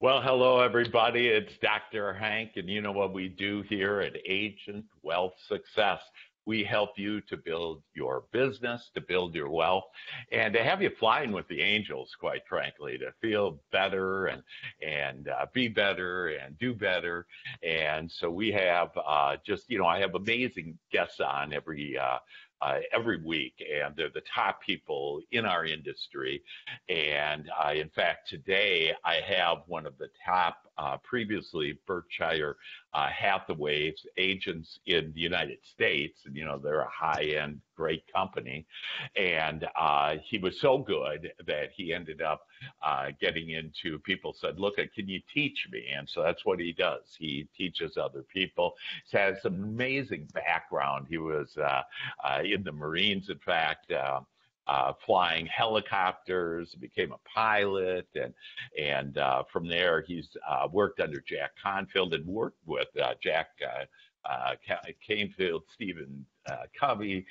Well, hello, everybody. It's Dr. Hank, and you know what we do here at Agent Wealth Success. We help you to build your business, to build your wealth, and to have you flying with the angels, quite frankly, to feel better and be better and do better. And so we have I have amazing guests on every week, and they're the top people in our industry. And in fact, today I have one of the top previously Berkshire Hathaway's agents in the United States. And, you know, they're a high-end, great company. And he was so good that he ended up getting into, people said, look, can you teach me? And so that's what he does. He teaches other people. He has an amazing background. He was in the Marines, in fact, flying helicopters, became a pilot, and from there he's worked under Jack Canfield and worked with Jack Canfield, Stephen Covey,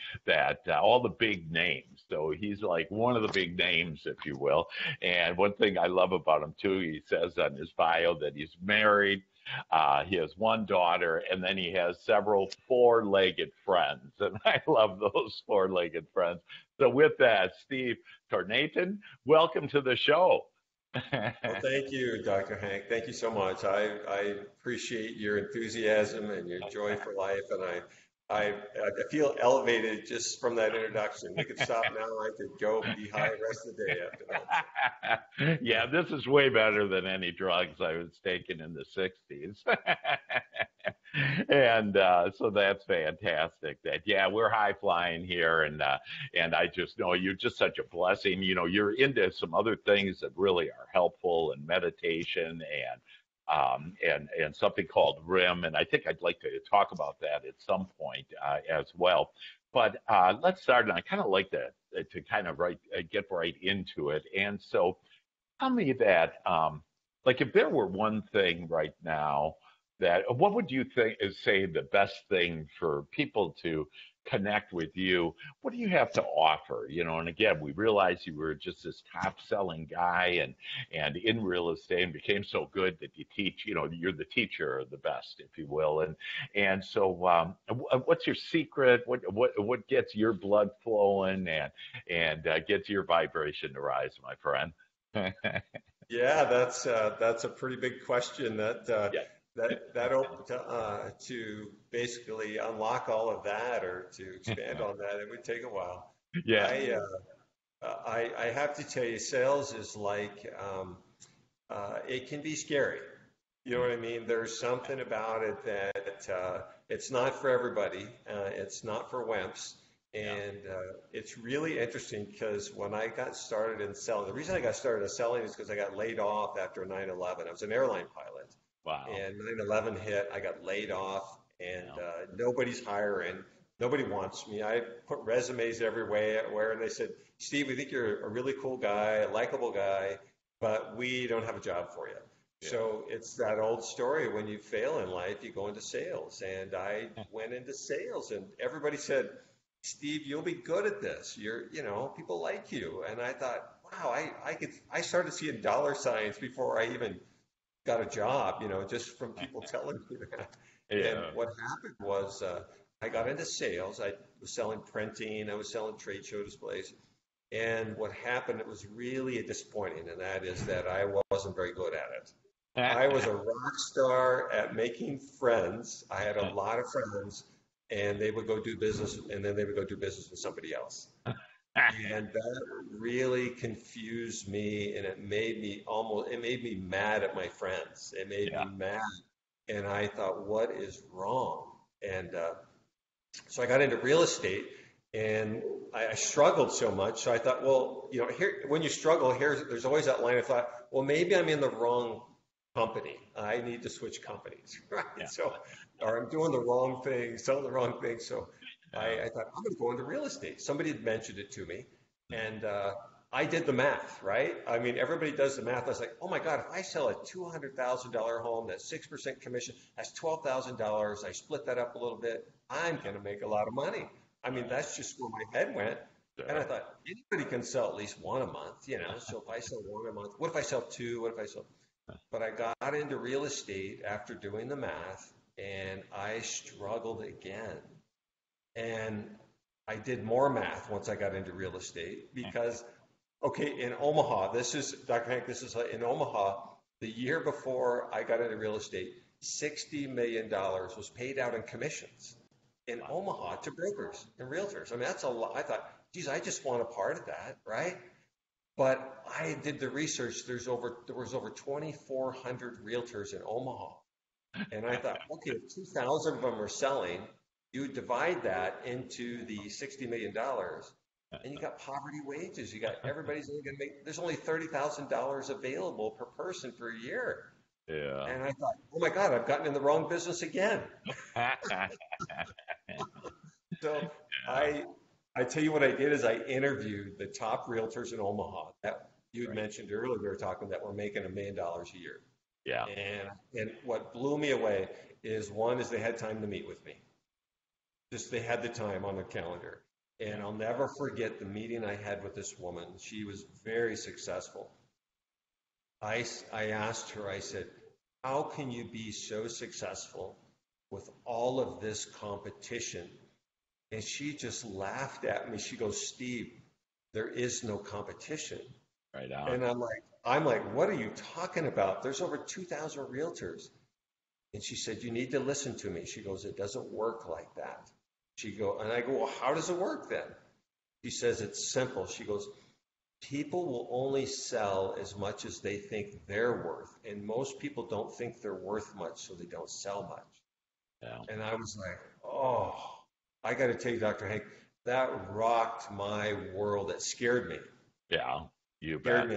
all the big names. So he's like one of the big names, if you will. And one thing I love about him too, he says on his bio that he's married. He has one daughter, and then he has several four-legged friends, and I love those four-legged friends. So with that, Steve Tornetten, welcome to the show. Well, thank you, Dr. Hank. Thank you so much. I appreciate your enthusiasm and your joy for life, and I feel elevated just from that introduction. We could stop now. I could go be high the rest of the day after that. Yeah, this is way better than any drugs I was taking in the 60s. And so that's fantastic. We're high flying here, and I just know you're just such a blessing. You know, you're into some other things that really are helpful, and meditation and something called RIM, and I think I'd like to talk about that at some point as well. But let's start, and I kind of like to kind of get right into it. And so tell me that, if there were one thing right now, what would you think say the best thing for people to connect with you? What do you have to offer? You know, and again, we realized you were just this top-selling guy and in real estate, and became so good that you teach, you know, you're the teacher of the best, if you will. And so what's your secret? What gets your blood flowing and gets your vibration to rise, my friend? Yeah, that's a pretty big question. To basically unlock all of that, or to expand on that, it would take a while. Yeah, I have to tell you, sales is like it can be scary. You know what I mean? There's something about it that it's not for everybody. It's not for wimps, and it's really interesting because when I got started in selling, the reason I got started in selling is because I got laid off after 9/11. I was an airline pilot. Wow. And 9/11 hit, I got laid off, and nobody's hiring. Nobody wants me. I put resumes everywhere, and they said, Steve, we think you're a really cool guy, a likable guy, but we don't have a job for you. Yeah. So it's that old story. When you fail in life, you go into sales. And I went into sales, and everybody said, Steve, you'll be good at this. People like you. And I thought, wow, I started seeing dollar signs before I even got a job, just from people telling me that. And what happened was I got into sales. I was selling printing. I was selling trade show displays. And what happened, it was really disappointing, and that is that I wasn't very good at it. I was a rock star at making friends. I had a lot of friends, and they would go do business, and then they would go do business with somebody else. And that really confused me, and it made me mad at my friends. It made me mad, and I thought, what is wrong? And so I got into real estate, and I struggled so much. So I thought, well, here when you struggle, there's always that line of thought. Well, maybe I'm in the wrong company. I need to switch companies, right? Yeah. So, or I'm doing the wrong thing, selling the wrong thing. So. I thought, I'm going to go into real estate. Somebody had mentioned it to me, and I did the math, right? I mean, everybody does the math. I was like, oh my God, if I sell a $200,000 home, that's 6% commission, that's $12,000. I split that up a little bit. I'm going to make a lot of money. I mean, that's just where my head went. And I thought, anybody can sell at least one a month, So if I sell one a month, what if I sell two? What if I sell? But I got into real estate after doing the math, and I struggled again. And I did more math once I got into real estate because, okay, in Omaha, this is, Dr. Hank, this is in Omaha, the year before I got into real estate, $60 million was paid out in commissions in Omaha to brokers and realtors. I mean, that's a lot. I thought, geez, I just want a part of that, right? But I did the research. There was over 2,400 realtors in Omaha. And I thought, okay, if 2,000 of them are selling, you divide that into the $60 million, and you got poverty wages. You got everybody's only going to make, there's only $30,000 available per person per year. Yeah. And I thought, oh my God, I've gotten in the wrong business again. So I tell you what I did is I interviewed the top realtors in Omaha that you had mentioned earlier. We were talking that were making $1 million a year. Yeah. And what blew me away is one is they had time to meet with me. Just they had the time on their calendar. And I'll never forget the meeting I had with this woman. She was very successful. I asked her, I said, how can you be so successful with all of this competition? And she just laughed at me. She goes, Steve, there is no competition. Right on. And I'm like, what are you talking about? There's over 2,000 realtors. And she said, you need to listen to me. She goes, it doesn't work like that. And I go, well, how does it work then? She says, it's simple. She goes, people will only sell as much as they think they're worth. And most people don't think they're worth much, so they don't sell much. Yeah. And I was like, oh, I got to tell you, Dr. Hank, that rocked my world. It scared me. Yeah, you bet.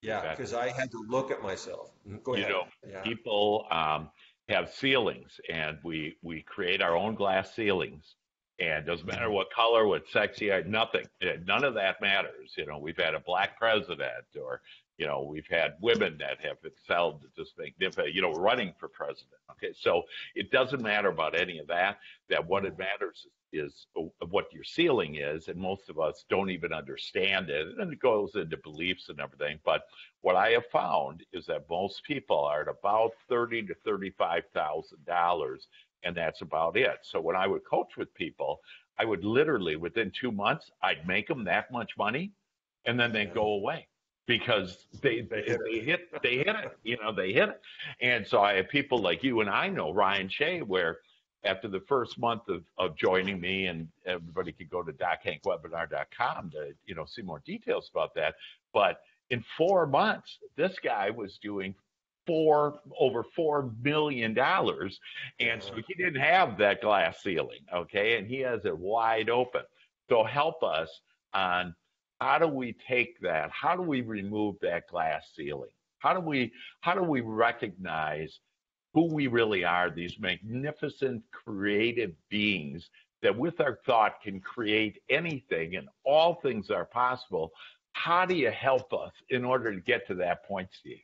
Yeah, because I had to look at myself. Go ahead. You know, people have ceilings, and we create our own glass ceilings. And it doesn't matter what color, what sex he had, nothing. None of that matters. You know, we've had a black president, or, you know, we've had women that have excelled to just magnificent, you know, running for president. Okay, so it doesn't matter about any of that. That what it matters is what your ceiling is, and most of us don't even understand it. And it goes into beliefs and everything. But what I have found is that most people are at about $30,000 to $35,000. And that's about it. So when I would coach with people, I would literally within 2 months, I'd make them that much money, and then they'd go away because they hit it. You know, they hit it. And so I have people like you and I know Ryan Shea, where after the first month of joining me, and everybody could go to DocHankWebinar.com to see more details about that. But in 4 months, this guy was doing over $4 million, and so he didn't have that glass ceiling, okay, and he has it wide open. So help us on how do we take that? How do we remove that glass ceiling? How do we recognize who we really are? These magnificent creative beings that, with our thought, can create anything, and all things are possible. How do you help us in order to get to that point, Steve?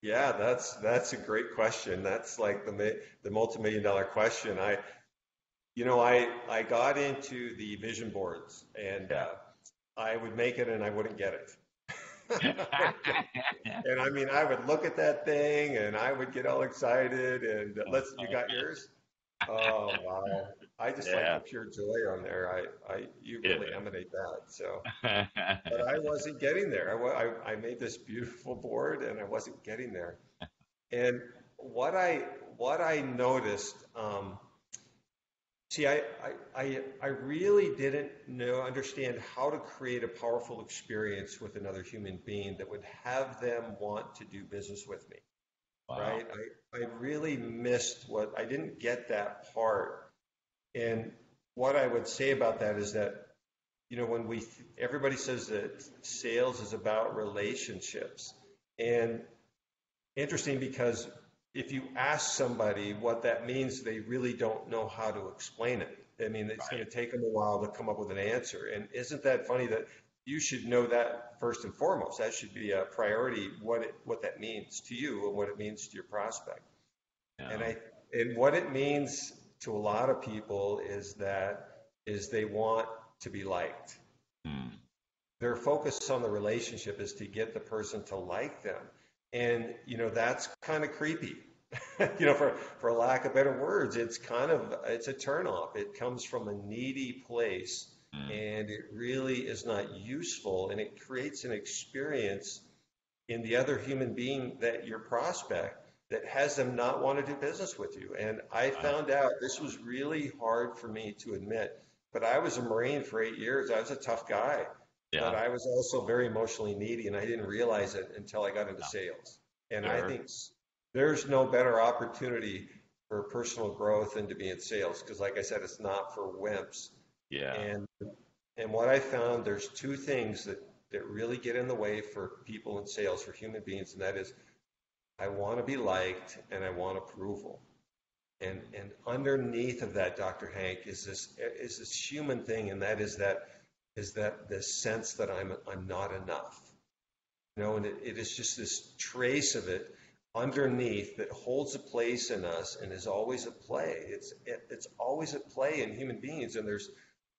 Yeah, that's a great question. That's like the multi-million-dollar question. I got into the vision boards, and I would make it and I wouldn't get it. And I mean, I would look at that thing and I would get all excited. And you got yours? Oh wow! I just like the pure joy on there. You really emanate that. So, but I wasn't getting there. I made this beautiful board, and I wasn't getting there. And what I noticed, I really didn't understand how to create a powerful experience with another human being that would have them want to do business with me. Wow. Right? I really missed I didn't get that part. And what I would say about that is that, when everybody says that sales is about relationships, and interesting because if you ask somebody what that means, they really don't know how to explain it. I mean, it's going to take them a while to come up with an answer. And isn't that funny that you should know that first and foremost? That should be a priority, what that means to you and what it means to your prospect. Yeah. And what it means to a lot of people is they want to be liked. Their focus on the relationship is to get the person to like them. And, you know, that's kind of creepy, you know, for lack of better words. It's a turnoff. It comes from a needy place, and it really is not useful. And it creates an experience in the other human being that your prospect that has them not want to do business with you. And I found out this was really hard for me to admit, but I was a Marine for 8 years. I was a tough guy. Yeah. But I was also very emotionally needy, and I didn't realize it until I got into sales. And I think there's no better opportunity for personal growth than to be in sales, because like I said, it's not for wimps. Yeah. And what I found, there's two things that really get in the way for people in sales, for human beings, and that is, I want to be liked and I want approval. And underneath of that, Dr. Hank, is this human thing, and that is this sense that I'm not enough, you know, and it is just this trace of it underneath that holds a place in us and is always at play. It's always at play in human beings. And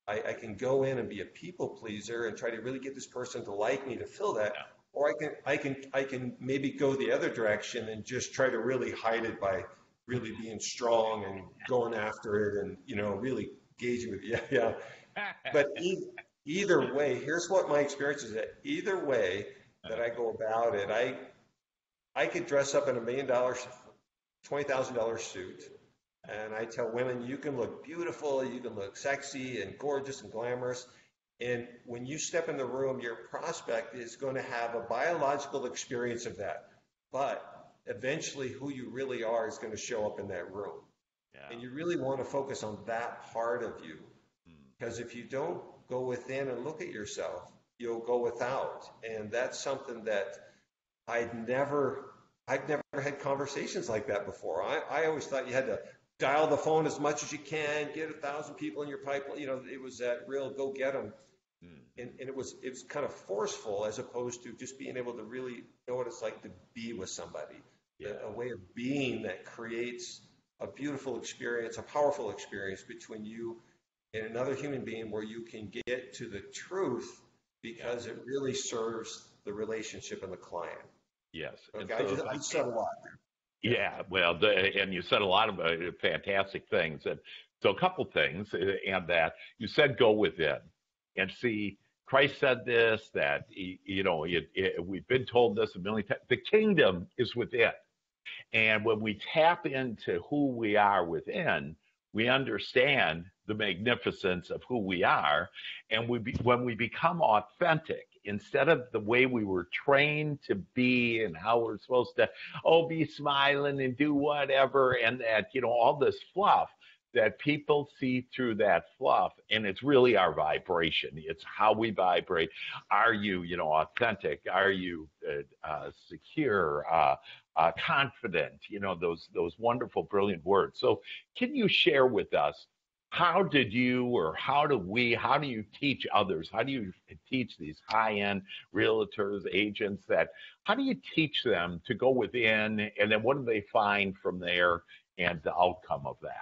I can go in and be a people pleaser and try to really get this person to like me to fill that, or I can maybe go the other direction and just try to really hide it by really being strong and going after it and, you know, really engaging with But either way, here's what my experience is, that either way that I go about it, I could dress up in $1 million, $20,000 suit, and I tell women, you can look beautiful, you can look sexy and gorgeous and glamorous, and when you step in the room, your prospect is going to have a biological experience of that, but eventually who you really are is going to show up in that room. Yeah. And you really want to focus on that part of you, because if you don't go within and look at yourself, you'll go without. And that's something that I'd never had conversations like that before. I always thought you had to dial the phone as much as you can, get 1,000 people in your pipeline. You know, it was that real go get them. And it was kind of forceful, as opposed to just being able to really know what it's like to be with somebody, a way of being that creates a beautiful experience, a powerful experience between you in another human being, where you can get to the truth, because it really serves the relationship and the client. Yes. Okay, so, I just said a lot there. Yeah, well, and you said a lot of fantastic things. And so a couple things, and that you said go within. And see, Christ said this, that, you know, we've been told this a million times, the kingdom is within. And when we tap into who we are within, we understand the magnificence of who we are, and when we become authentic, instead of the way we were trained to be and how we're supposed to, be smiling and do whatever, and that, you know, all this fluff, that people see through that fluff, and it's really our vibration. It's how we vibrate. Are you, you know, authentic? Are you secure? Confident? You know, those wonderful, brilliant words. So, can you share with us? How did you, or how do you teach others? How do you teach these high-end realtors, agents, how do you teach them to go within, and then what do they find from there and the outcome of that?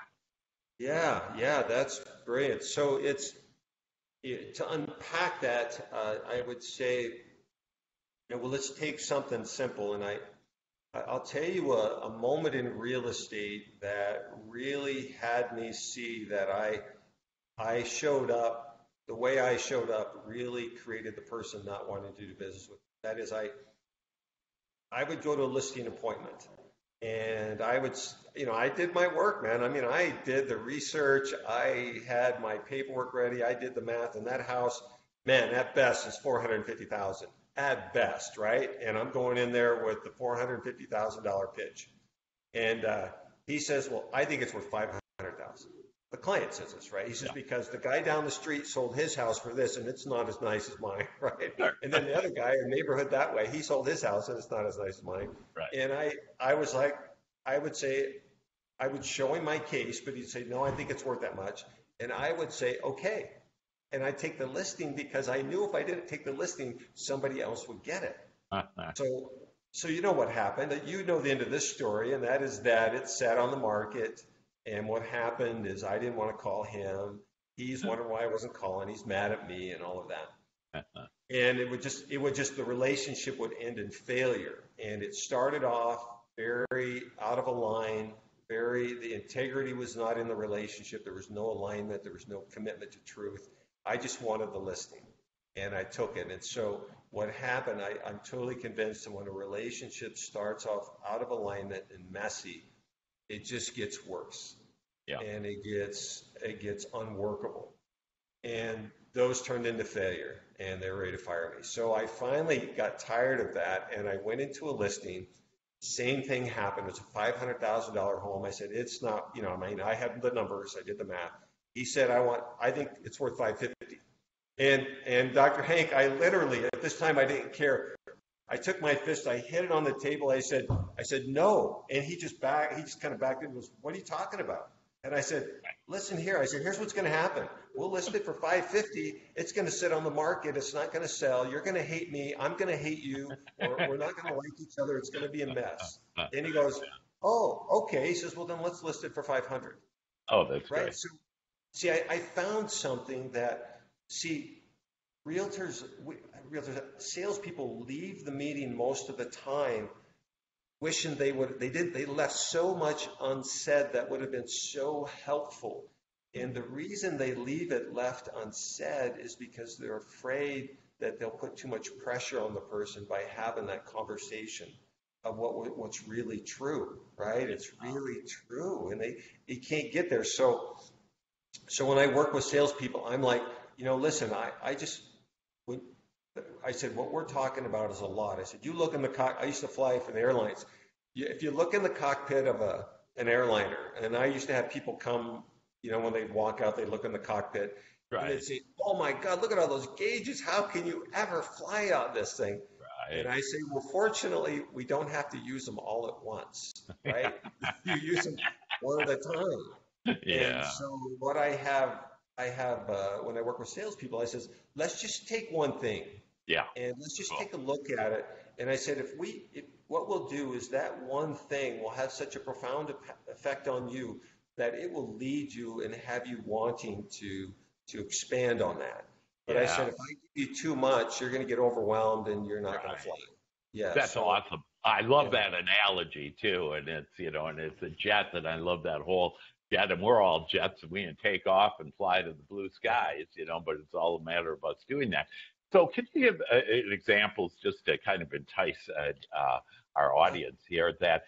Yeah, that's brilliant. So to unpack that, I would say, you know, well, let's take something simple, and I'll tell you a moment in real estate that really had me see that I showed up, the way I showed up really created the person not wanting to do business with me. That is, I would go to a listing appointment, and I would, you know, I did my work, man. I mean, I did the research, I had my paperwork ready, I did the math, and that house, man, at best is $450,000. At best, right? And I'm going in there with the $450,000 pitch. And he says, well, I think it's worth $500,000. The client says this, right? He says, because the guy down the street sold his house for this, and it's not as nice as mine, right? And then the other guy in the neighborhood that way, he sold his house, and it's not as nice as mine. Right. And I was like, I would say, I would show him my case, but he'd say, no, I think it's worth that much. And I would say, okay. And I take the listing, because I knew if I didn't take the listing, somebody else would get it. So you know what happened. You know the end of this story, and that is that it sat on the market. And what happened is I didn't want to call him. He's wondering why I wasn't calling. He's mad at me and all of that. And it would just, the relationship would end in failure. And it started off very out of line, the integrity was not in the relationship. There was no alignment. There was no commitment to truth. I just wanted the listing and I took it. And so what happened, I'm totally convinced that when a relationship starts off out of alignment and messy, it just gets worse. Yeah. And it gets unworkable. And those turned into failure and they're ready to fire me. So I finally got tired of that and I went into a listing. Same thing happened. It's a $500,000 home. I said, it's not, you know, I mean, I had the numbers, I did the math. He said, I think it's worth $550. And Dr. Hank, I literally, at this time, I didn't care. I took my fist, I hit it on the table. I said, no. And he just kind of backed in and goes, what are you talking about? And I said, listen here. I said, here's what's going to happen. We'll list it for $550. It's going to sit on the market. It's not going to sell. You're going to hate me. I'm going to hate you. We're not going to like each other. It's going to be a mess. And he goes, oh, okay. He says, well, then let's list it for $500. Oh, that's right. Great. So, see, I found something that, see, realtors, salespeople leave the meeting most of the time wishing they left so much unsaid that would have been so helpful. And the reason they leave it left unsaid is because they're afraid that they'll put too much pressure on the person by having that conversation of what's really true, right? It's really true. And they can't get there. So when I work with salespeople, I'm like, you know, listen, I said, what we're talking about is a lot. I said, you look in the cockpit. I used to fly for the airlines. If you look in the cockpit of an airliner, and I used to have people come, you know, when they'd walk out, they'd look in the cockpit. Right. And they'd say, oh, my God, look at all those gauges. How can you ever fly out this thing? Right. And I say, well, fortunately, we don't have to use them all at once, right? You use them one at a time. Yeah. And so what I have, when I work with salespeople, I says, let's just take one thing. Yeah. And let's just take a look at it. And I said, what we'll do is that one thing will have such a profound effect on you that it will lead you and have you wanting to expand on that. But yeah. I said, if I give you too much, you're going to get overwhelmed and you're not going to fly. Yeah. That's awesome. I love that analogy too. And it's, you know, and it's a jet, and I love that whole jet, and we're all jets and we can take off and fly to the blue skies, you know, but it's all a matter of us doing that. So could you give examples just to kind of entice our audience here that,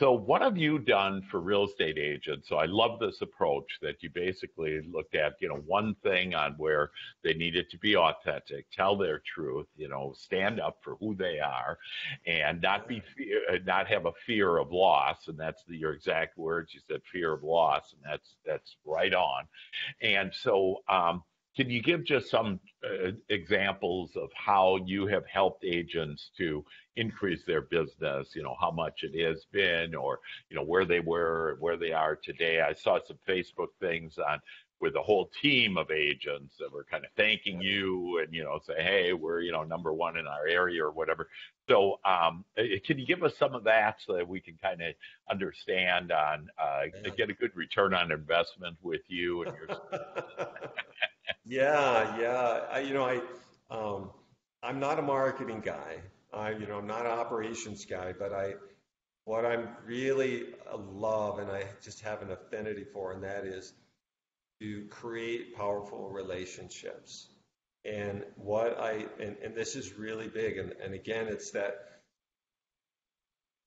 so what have you done for real estate agents? So I love this approach that you basically looked at, you know, one thing on where they needed to be authentic, tell their truth, you know, stand up for who they are and not have a fear of loss. And that's your exact words. You said fear of loss, and that's right on. And so, can you give just some examples of how you have helped agents to increase their business, you know, how much it has been, or, you know, where they were, where they are today? I saw some Facebook things on with a whole team of agents that were kind of thanking you and, you know, say, hey, we're, you know, number one in our area or whatever. So can you give us some of that so that we can kind of understand on, get a good return on investment with you and your Yeah. I'm not a marketing guy. I'm not an operations guy, but what I'm really love and I just have an affinity for, and that is to create powerful relationships. And what and this is really big. And again, it's that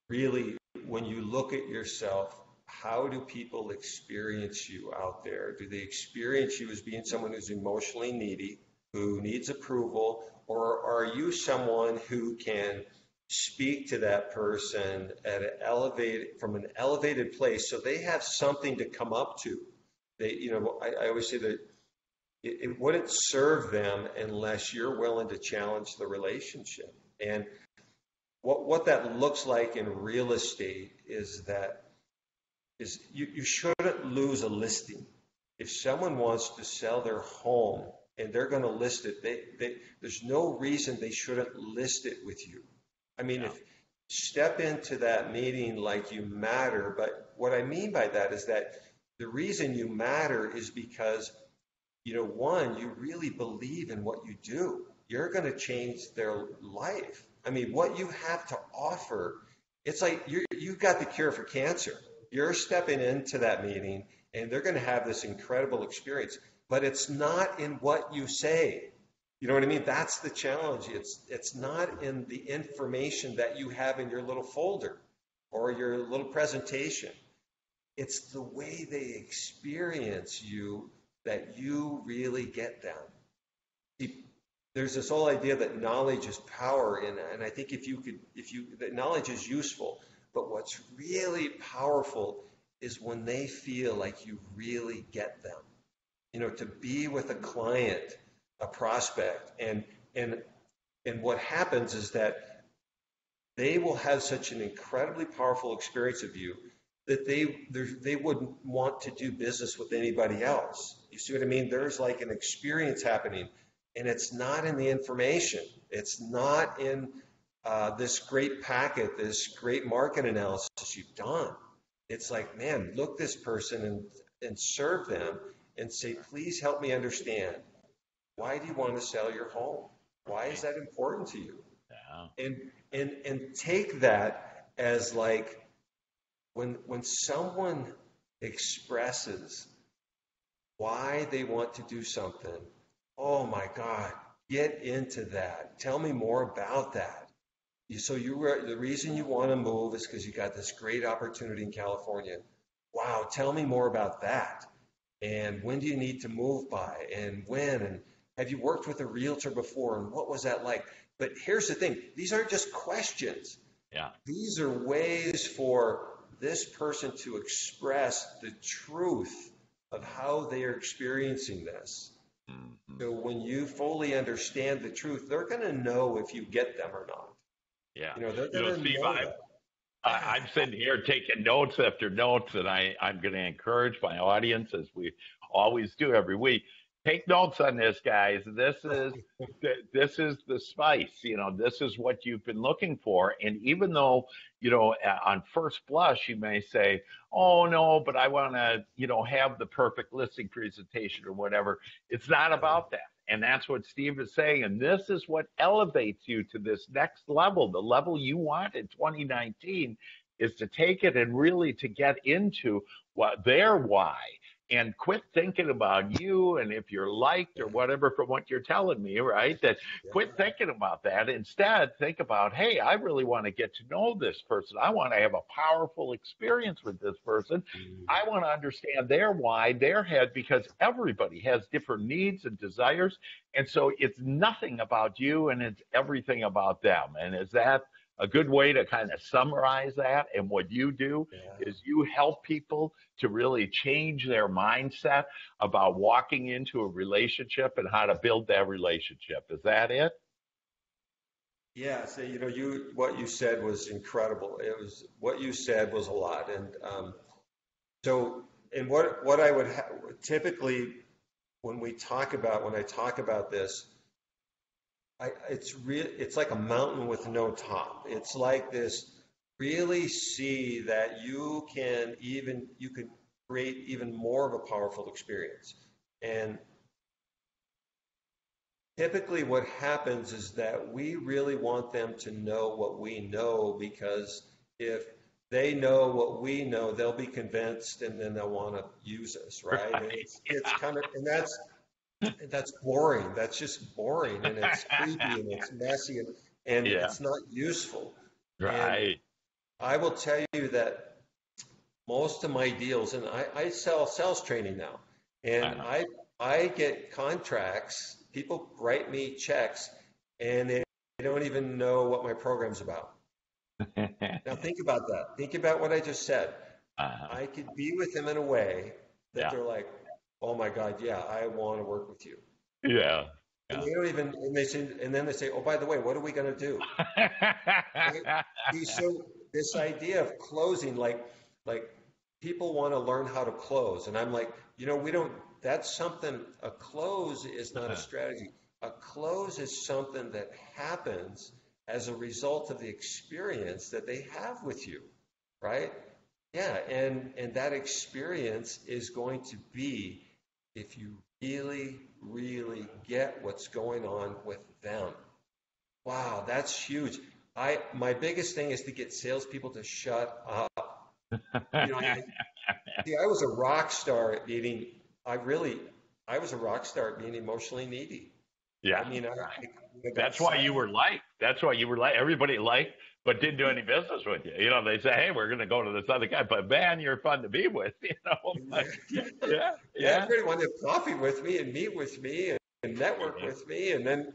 really when you look at yourself, how do people experience you out there? Do they experience you as being someone who's emotionally needy, who needs approval, or are you someone who can speak to that person from an elevated place so they have something to come up to? They, you know, I always say that it wouldn't serve them unless you're willing to challenge the relationship. And what that looks like in real estate is that you shouldn't lose a listing. If someone wants to sell their home and they're going to list it, there's no reason they shouldn't list it with you. I mean, if step into that meeting like you matter. But what I mean by that is that the reason you matter is because, you know, one, you really believe in what you do. you're going to change their life. I mean, what you have to offer, it's like you've got the cure for cancer. You're stepping into that meeting and they're going to have this incredible experience, but it's not in what you say. You know what I mean? That's the challenge. It's not in the information that you have in your little folder or your little presentation. It's the way they experience you that you really get them. See, there's this whole idea that knowledge is power, and I think that knowledge is useful, but what's really powerful is when they feel like you really get them. You know, to be with a client, a prospect, and what happens is that they will have such an incredibly powerful experience of you that they wouldn't want to do business with anybody else. You see what I mean? There's like an experience happening, and it's not in the information. It's not in this great packet, this great market analysis you've done. It's like, man, look this person and serve them and say, please help me understand. Why do you want to sell your home? Why is that important to you? Yeah. And take that as like, when someone expresses why they want to do something, oh my God, get into that. Tell me more about that. The reason you want to move is because you got this great opportunity in California. Wow, tell me more about that. And when do you need to move by? And when? And have you worked with a realtor before? And what was that like? But here's the thing. These aren't just questions. Yeah. These are ways for this person to express the truth of how they are experiencing this. Mm-hmm. So when you fully understand the truth, they're going to know if you get them or not. Yeah. Steve, I'm sitting here taking notes after notes, and I'm going to encourage my audience, as we always do every week, take notes on this, guys. This is the spice, this is what you've been looking for. And even though, on first blush, you may say, oh no, but I want to, have the perfect listing presentation or whatever. It's not about that. And that's what Steve is saying. And this is what elevates you to this next level, the level you want in 2019, is to take it and really to get into their why. And quit thinking about you and if you're liked or whatever from what you're telling me, right? That quit thinking about that. Instead, think about, hey, I really want to get to know this person. I want to have a powerful experience with this person. I want to understand their why, their head, because everybody has different needs and desires. And so it's nothing about you and it's everything about them. And is that a good way to kind of summarize that? And what you do is you help people to really change their mindset about walking into a relationship and how to build that relationship. Is that it? Yeah. So, what you said was incredible. What you said was a lot. And what I would typically, when I talk about this, it's like a mountain with no top. It's like this, really see that you can create even more of a powerful experience. And typically what happens is that we really want them to know what we know, because if they know what we know, they'll be convinced and then they'll want to use us, right? And it's kind of, and that's boring. That's just boring, and it's creepy, and it's messy, and it's not useful. Right. And I will tell you that most of my deals, and I sell sales training now, and I get contracts. People write me checks, and they don't even know what my program's about. Now think about that. Think about what I just said. I could be with them in a way that they're like, oh my God, yeah, I want to work with you. Yeah. And they don't even, and then they say, oh, by the way, what are we going to do? So this idea of closing, like people want to learn how to close. And I'm like, that's something, a close is not a strategy. A close is something that happens as a result of the experience that they have with you, right? Yeah. And that experience is going to be if you really, really get what's going on with them. Wow, that's huge. My biggest thing is to get salespeople to shut up. You know, I was a rock star at being, I was a rock star at being emotionally needy. Yeah. I mean, that's why you were liked. That's why you were liked. Everybody liked, but didn't do any business with you. You know, they say, hey, we're going to go to this other guy, but man, you're fun to be with, you know. Like, yeah. Everybody wanted to have coffee with me and meet with me and network with me. And then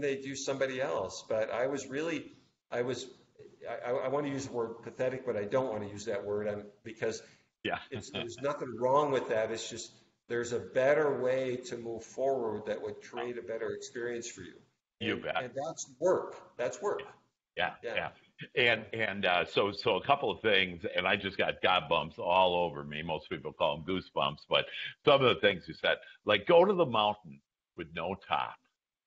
they do somebody else. But I was really, I want to use the word pathetic, but I don't want to use that word because there's nothing wrong with that. It's just, there's a better way to move forward that would create a better experience for you. You bet. And that's work. That's work. Yeah. And so a couple of things, and I just got God bumps all over me. Most people call them goosebumps, but some of the things you said, like go to the mountain with no top.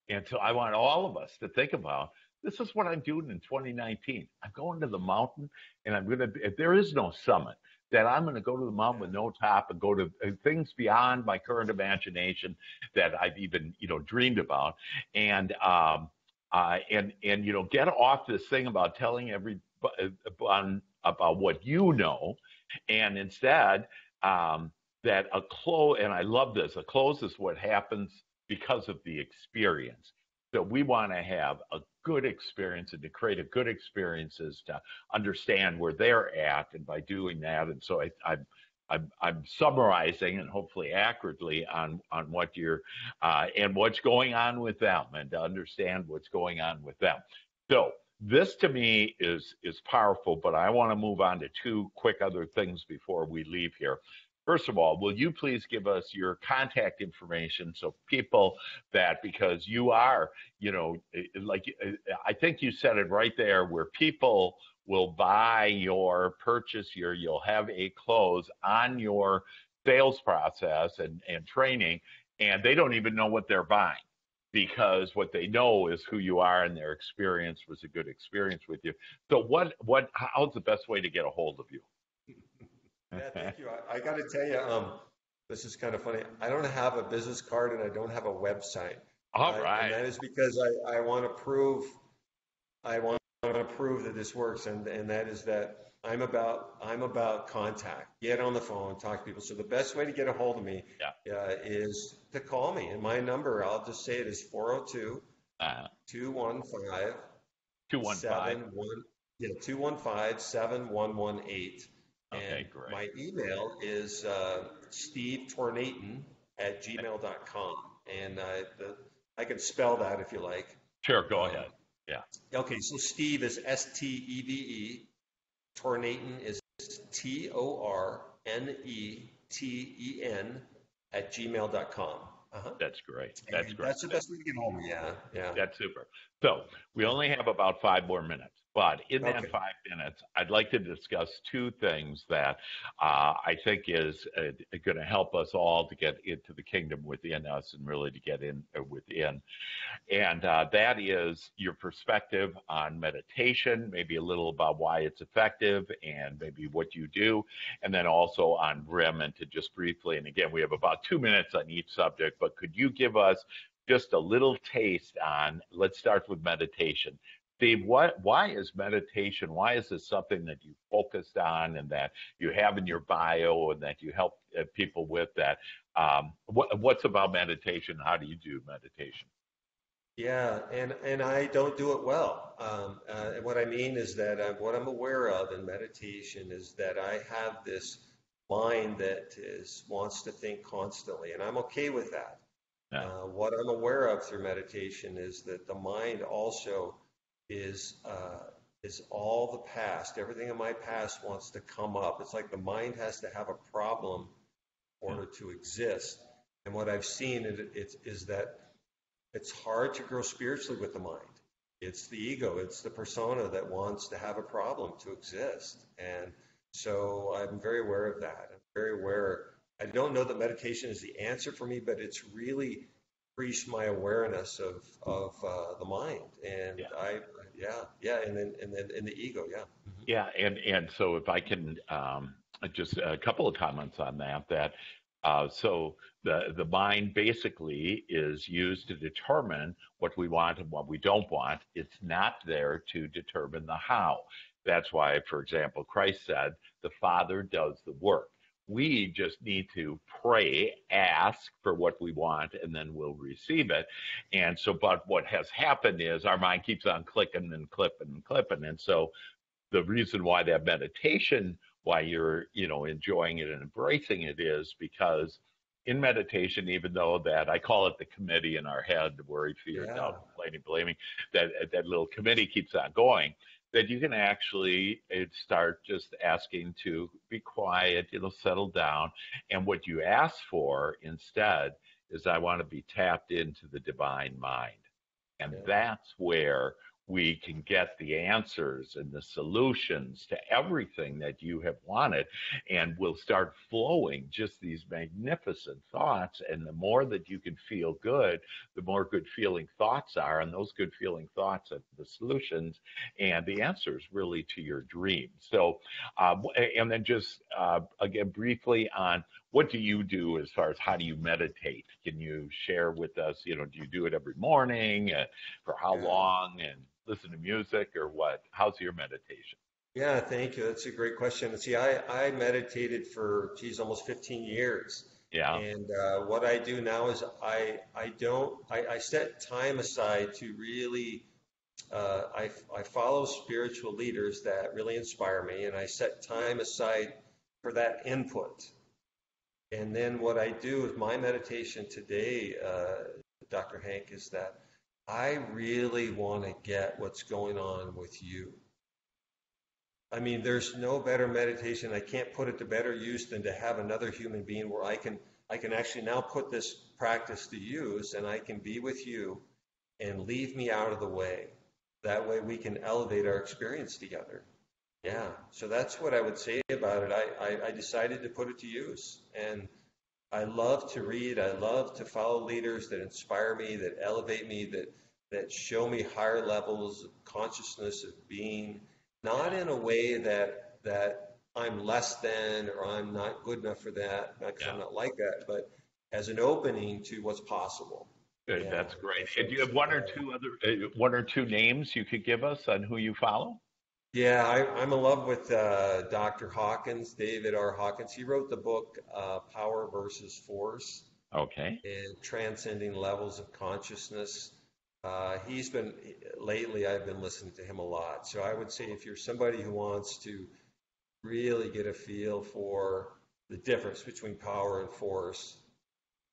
And so I want all of us to think about, this is what I'm doing in 2019. I'm going to the mountain, and I'm going to, if there is no summit, that I'm going to go to the mountain with no top and go to things beyond my current imagination that I've even, you know, dreamed about. And you know, get off this thing about telling everyone about what you know. And instead, that a close, and I love this, a close is what happens because of the experience. So we want to have a good experience, and to create a good experience is to understand where they're at, and by doing that. And so I'm summarizing, and hopefully accurately, on what you're and what's going on with them, and to understand what's going on with them. So this to me is powerful, but I want to move on to two quick other things before we leave here. First of all, will you please give us your contact information so people that, because you are, you know, like I think you said it right there, where people will buy your purchase, you'll have a close on your sales process and training, and they don't even know what they're buying, because what they know is who you are, and their experience was a good experience with you. So how's the best way to get a hold of you? Yeah, thank you. I got to tell you, this is kind of funny. I don't have a business card, and I don't have a website. All right. And that is because I want to prove that this works, and that is that I'm about contact. Get on the phone, talk to people. So the best way to get a hold of me is to call me, and my number, I'll just say it is 402-215-7118. Okay, and great. My email is Steve Tornetten at gmail.com. And I can spell that if you like. Sure, go ahead. Yeah. Okay, so Steve is S-T-E-V-E. Tornetten is T-O-R-N-E-T-E-N at gmail.com. Uh-huh. That's great. That's the best way to get home. Yeah. That's super. So we only have about 5 more minutes. But in that 5 minutes, I'd like to discuss 2 things that I think is going to help us all to get into the kingdom within us, and really to get in within. And that is your perspective on meditation, maybe a little about why it's effective and maybe what you do, and then also on RIM, and to just briefly, and again, we have about 2 minutes on each subject, but could you give us just a little taste on, let's start with meditation. Steve, why is meditation, why is this something that you focused on and that you have in your bio and that you help people with that? What's about meditation? How do you do meditation? Yeah, and I don't do it well. And what I mean is that what I'm aware of in meditation is that I have this mind that wants to think constantly, and I'm okay with that. Yeah. What I'm aware of through meditation is that the mind also is all the past. Everything in my past wants to come up. It's like the mind has to have a problem in order to exist. And what I've seen is that it's hard to grow spiritually with the mind. It's the ego. It's the persona that wants to have a problem to exist. And so I'm very aware of that. I'm very aware. I don't know that meditation is the answer for me, but it's really increased my awareness of the mind, and and then the ego, and so if I can just a couple of comments on that. So the mind basically is used to determine what we want and what we don't want. It's not there to determine the how. That's why, for example, Christ said, the Father does the work. We just need to pray, ask for what we want, and then we'll receive it. And so, but what has happened is our mind keeps on clicking and clipping and clipping. And so the reason why that meditation, why you're, enjoying it and embracing it, is because in meditation, even though that I call it the committee in our head, worry, fear, doubt, complaining, blaming, that little committee keeps on going, that you can actually start just asking to be quiet, settle down. And what you ask for instead is, I want to be tapped into the divine mind. And that's where we can get the answers and the solutions to everything that you have wanted. And we'll start flowing just these magnificent thoughts. And the more that you can feel good, the more good feeling thoughts are, and those good feeling thoughts are the solutions and the answers really to your dreams. So, and then just again, briefly on what do you do as far as how do you meditate? Can you share with us, do you do it every morning, for how long, and listen to music or what? How's your meditation? Yeah, thank you. That's a great question. See, I meditated for, almost 15 years. Yeah. And what I do now is I set time aside to really, I follow spiritual leaders that really inspire me, and I set time aside for that input. And then what I do with my meditation today, Dr. Hank, is that I really want to get what's going on with you. I mean, there's no better meditation. I can't put it to better use than to have another human being where I can actually now put this practice to use, and I can be with you and leave me out of the way. That way we can elevate our experience together. Yeah, so that's what I would say about it. I decided to put it to use, and I love to read. I love to follow leaders that inspire me, that elevate me, that show me higher levels of consciousness, of being, not in a way that I'm less than or I'm not good enough for that, not because I'm not like that, but as an opening to what's possible. Good, yeah, that's great. And do you have one or two names you could give us on who you follow? Yeah, I'm in love with Dr. Hawkins, David R. Hawkins. He wrote the book Power Versus Force. Okay. And Transcending Levels of Consciousness. I've been listening to him a lot. So I would say if you're somebody who wants to really get a feel for the difference between power and force,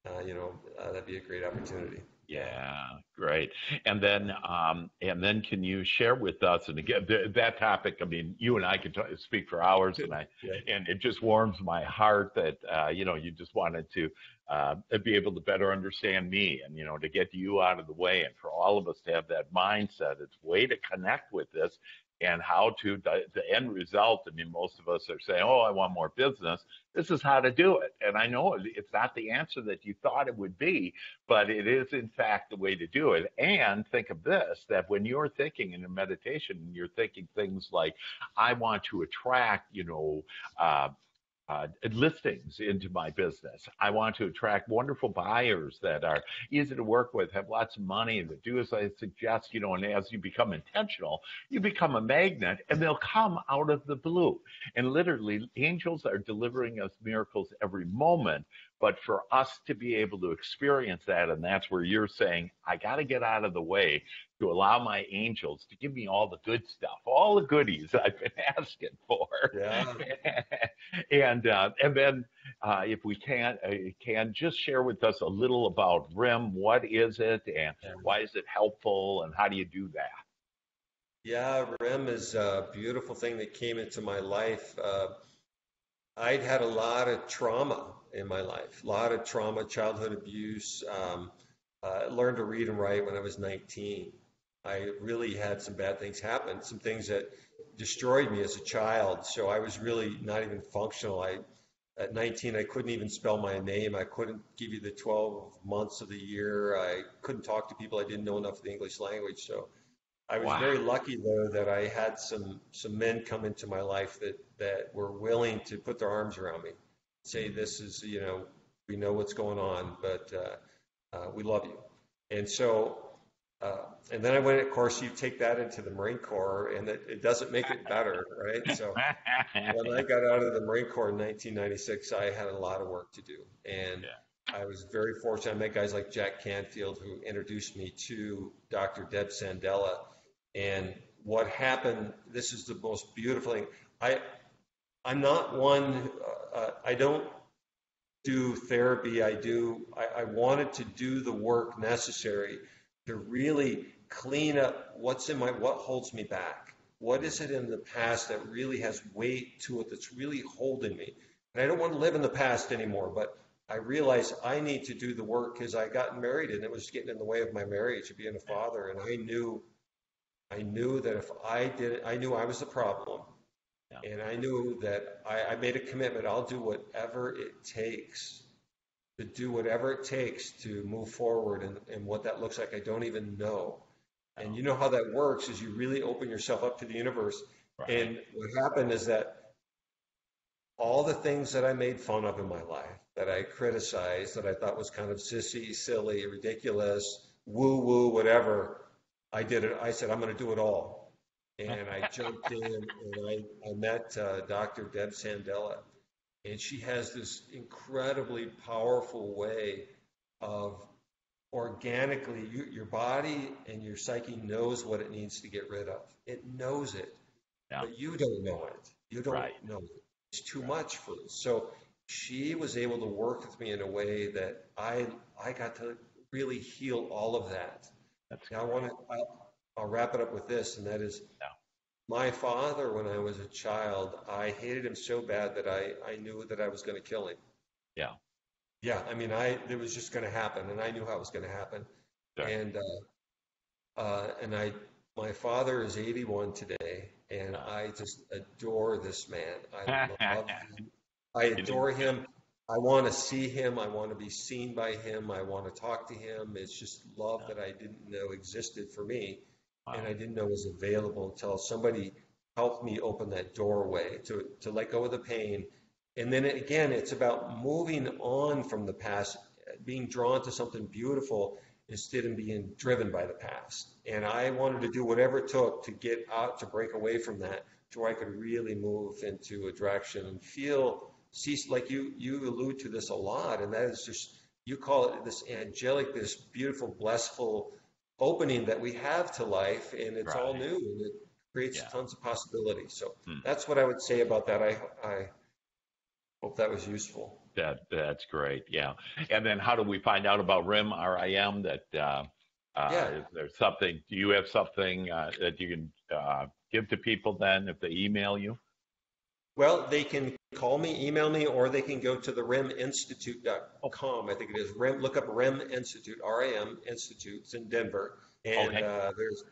that'd be a great opportunity. Yeah, great. And then can you share with us, and again, that topic, I mean, you and I could speak for hours, and and it just warms my heart that you just wanted to be able to better understand me, and to get you out of the way, and for all of us to have that mindset, it's a way to connect with this and how to the end result. I mean, most of us are saying, oh, I want more business. This is how to do it. And I know it's not the answer that you thought it would be, but it is, in fact, the way to do it. And think of this, that when you're thinking in a meditation, you're thinking things like, I want to attract, listings into my business. I want to attract wonderful buyers that are easy to work with, have lots of money, and to do as I suggest, and as you become intentional, you become a magnet, and they'll come out of the blue. And literally, angels are delivering us miracles every moment. But for us to be able to experience that, and that's where you're saying, I got to get out of the way to allow my angels to give me all the good stuff, all the goodies I've been asking for. Yeah. and then if we can just share with us a little about RIM. What is it, and why is it helpful, and how do you do that? Yeah, RIM is a beautiful thing that came into my life. I'd had a lot of trauma in my life, a lot of trauma, childhood abuse. I learned to read and write when I was 19. I really had some bad things happen, some things that destroyed me as a child. So I was really not even functional. At 19, I couldn't even spell my name. I couldn't give you the 12 months of the year. I couldn't talk to people. I didn't know enough of the English language. So I was very lucky, though, that I had some men come into my life that were willing to put their arms around me, say, this is, We know what's going on, but we love you. And so, and then I went, of course, you take that into the Marine Corps, and it doesn't make it better, right? So when I got out of the Marine Corps in 1996, I had a lot of work to do. And I was very fortunate. I met guys like Jack Canfield, who introduced me to Dr. Deb Sandella. And what happened, this is the most beautiful thing. I'm not one, I don't do therapy. I wanted to do the work necessary to really clean up what holds me back. What is it in the past that really has weight to it, that's really holding me? And I don't want to live in the past anymore, but I realized I need to do the work, because I got married and it was getting in the way of my marriage, of being a father. And I knew that if I did it, I knew I was the problem. Yeah. And I knew that I made a commitment. I'll do whatever it takes to move forward, and what that looks like, I don't even know. Yeah. And you know how that works is you really open yourself up to the universe. Right. And what happened is that all the things that I made fun of in my life, that I criticized, that I thought was kind of sissy, silly, ridiculous, woo-woo, whatever, I did it. I said, I'm going to do it all. And I jumped in, and I met Dr. Deb Sandella, and she has this incredibly powerful way of organically, your body and your psyche knows what it needs to get rid of. It knows it, but you don't know it. You don't know it. It's too much for us. So she was able to work with me in a way that I got to really heal all of that. I'll wrap it up with this, and that is my father, when I was a child, I hated him so bad that I knew that I was going to kill him. Yeah. Yeah. I mean, it was just going to happen, and I knew how it was going to happen. Sure. And my father is 81 today, and I just adore this man. I love him. I adore him. I want to see him. I want to be seen by him. I want to talk to him. It's just love that I didn't know existed for me. Wow. And I didn't know it was available until somebody helped me open that doorway to let go of the pain. And then again, it's about moving on from the past, being drawn to something beautiful instead of being driven by the past. And I wanted to do whatever it took to get out, to break away from that, to where I could really move into a direction and cease, like you allude to this a lot. And that is just, you call it this angelic, this beautiful, blissful opening that we have to life, and it's all new, and it creates tons of possibilities. So that's what I would say about that. I hope that was useful. That's great. Yeah. And then how do we find out about RIM, R-I-M? Is there something, do you have something that you can give to people then if they email you? Well, they can call me, email me, or they can go to the riminstitute.com. I think it is RIM. Look up RIM Institute, R-I-M Institute. It's in Denver. And there's,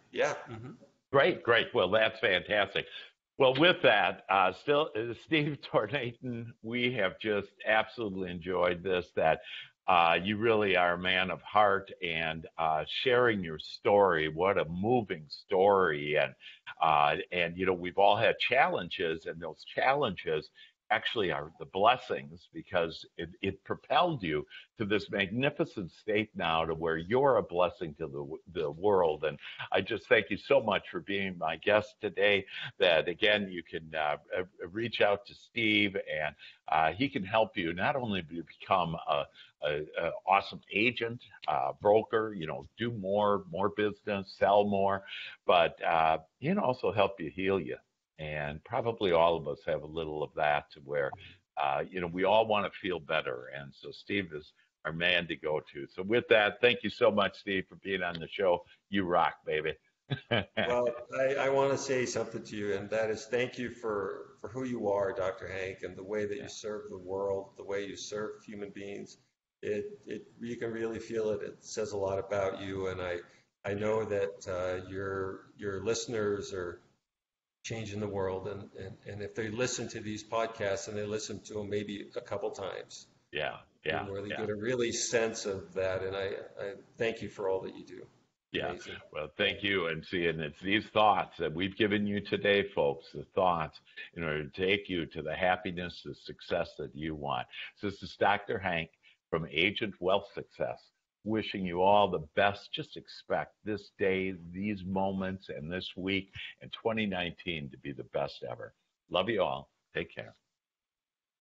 Great. Well, that's fantastic. Well, with that, Steve Tornetten, we have just absolutely enjoyed this, that you really are a man of heart, and sharing your story, what a moving story. And you know, we've all had challenges, and those challenges actually are the blessings, because it propelled you to this magnificent state now, to where you're a blessing to the world. And I just thank you so much for being my guest today. That again, you can reach out to Steve, and he can help you not only become an awesome agent, broker, you know, do more business, sell more, but he can also help you heal you. And probably all of us have a little of that, to where, you know, we all want to feel better. And so Steve is our man to go to. So with that, thank you so much, Steve, for being on the show. You rock, baby. Well, I want to say something to you, and that is thank you for who you are, Dr. Hank, and the way that you serve the world, the way you serve human beings. You can really feel it. It says a lot about you. And I know that your listeners are changing the world, and if they listen to these podcasts, and they listen to them maybe a couple times, get a really sense of that. And I thank you for all that you do. Amazing. Well, thank you. And see, and it's these thoughts that we've given you today, folks, the thoughts in order to take you to the happiness, the success that you want. So this is Dr. Hank from Agent Wealth Success, wishing you all the best. Just expect this day, these moments, and this week, and 2019 to be the best ever. Love you all. Take care.